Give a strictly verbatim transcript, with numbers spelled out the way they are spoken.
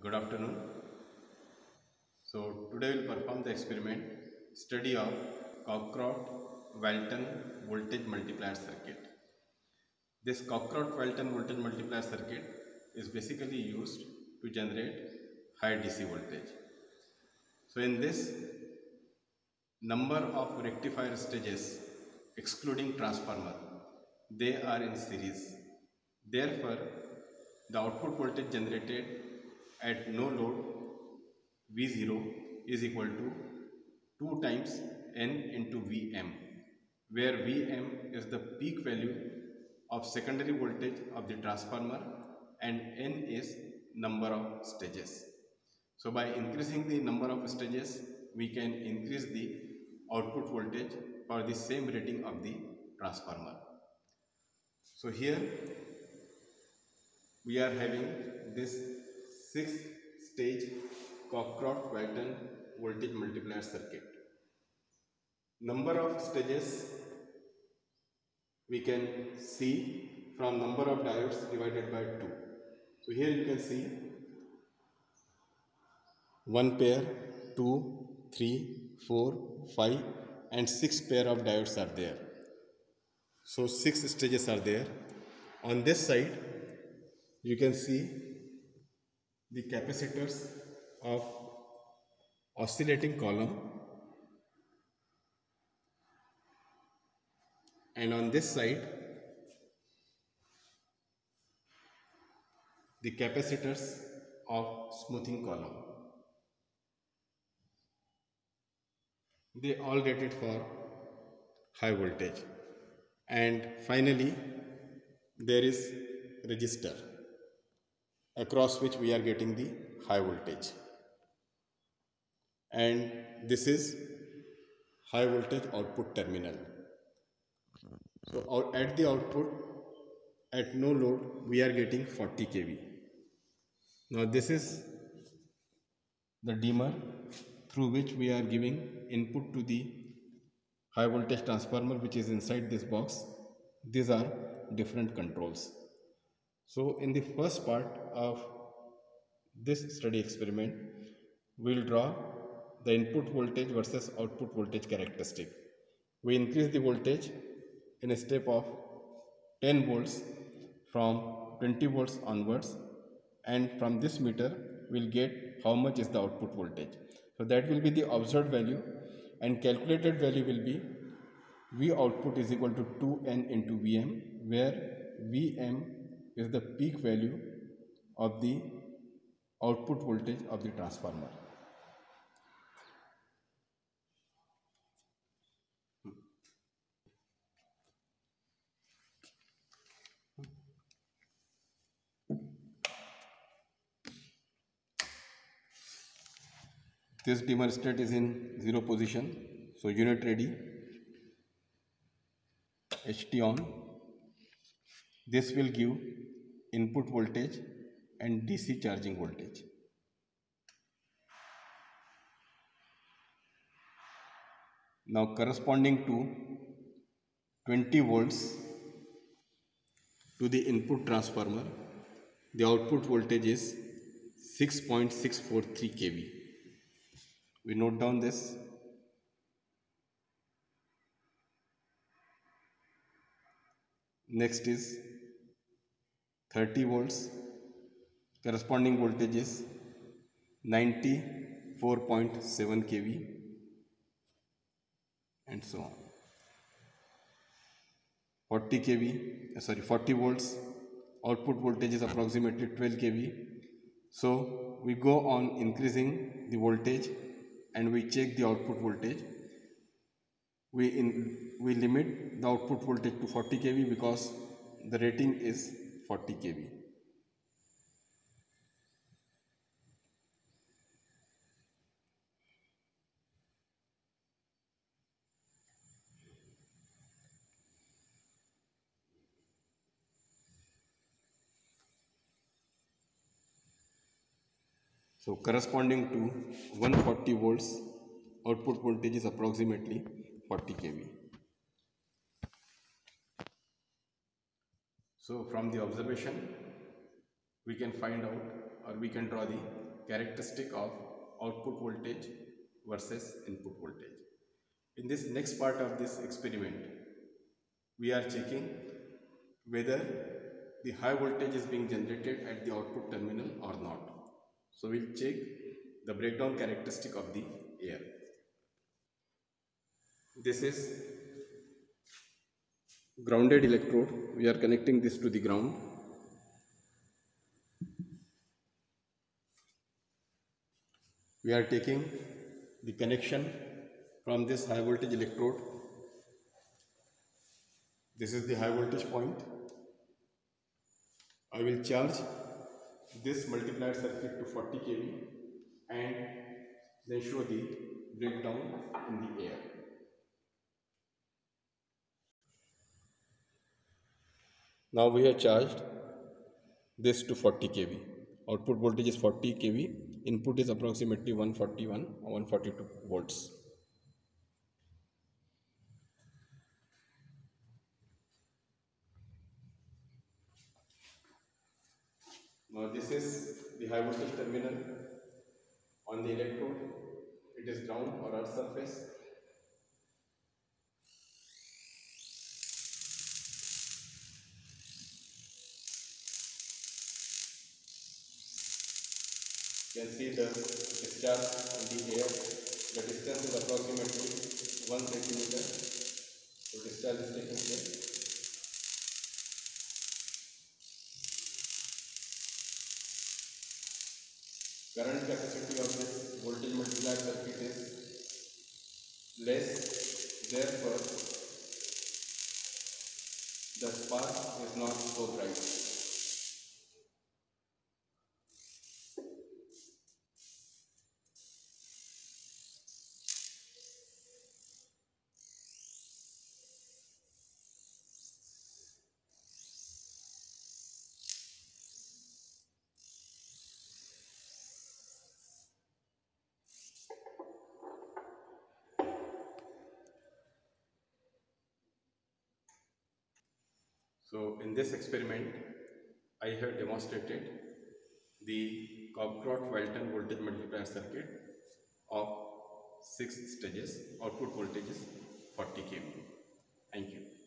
Good afternoon. So today we will perform the experiment study of Cockcroft Walton voltage multiplier circuit. This Cockcroft Walton voltage multiplier circuit is basically used to generate high D C voltage. So in this, number of rectifier stages excluding transformer, they are in series. Therefore, the output voltage generated at no load V zero is equal to two times N into V M, where V M is the peak value of secondary voltage of the transformer and N is number of stages. So by increasing the number of stages, we can increase the output voltage for the same rating of the transformer. So here we are having this six stage Cockcroft Walton voltage multiplier circuit. Number of stages we can see from number of diodes divided by two. So here you can see one pair, two, three, four, five and six pair of diodes are there. So six stages are there. On this side you can see the capacitors of oscillating column, and on this side the capacitors of smoothing column. They all rated for high voltage. And finally there is resistor across which we are getting the high voltage, and this is high voltage output terminal. So at the output, at no load, we are getting forty K V. Now this is the dimmer through which we are giving input to the high voltage transformer, which is inside this box. These are different controls. So in the first part of this study experiment, we will draw the input voltage versus output voltage characteristic. We increase the voltage in a step of ten volts from twenty volts onwards, and from this meter we will get how much is the output voltage. So that will be the observed value, and calculated value will be V output is equal to two N into V M, where V M is the peak value of the output voltage of the transformer. This dimmer state is in zero position, so unit ready, H T on. This will give input voltage and D C charging voltage. Now corresponding to twenty volts to the input transformer, the output voltage is six point six four three K V. We note down this. Next is thirty volts, corresponding voltage is ninety-four point seven K V, and so on. forty K V, sorry, forty volts, output voltage is approximately twelve K V. So we go on increasing the voltage, and we check the output voltage. We in, we limit the output voltage to forty K V because the rating is forty K V. So corresponding to one hundred forty volts, output voltage is approximately forty K V. So from the observation, we can find out, or we can draw the characteristic of output voltage versus input voltage. In this next part of this experiment, we are checking whether the high voltage is being generated at the output terminal or not. So we'll check the breakdown characteristic of the air. This is grounded electrode. We are connecting this to the ground. We are taking the connection from this high voltage electrode. This is the high voltage point. I will charge this multiplied circuit to forty K V and then show the breakdown in the air. Now we have charged this to forty K V. Output voltage is forty K V. Input is approximately one forty-one or one forty-two volts. Now this is the high voltage terminal on the electrode. It is ground or earth surface. You can see the discharge in the air. The distance is approximately one centimeter. So discharge is taking place. Current capacity of this voltage multiplied circuit is less, therefore the spark is not so bright. So in this experiment, I have demonstrated the Cockcroft Walton voltage multiplier circuit of six stages, output voltage is forty K V. Thank you.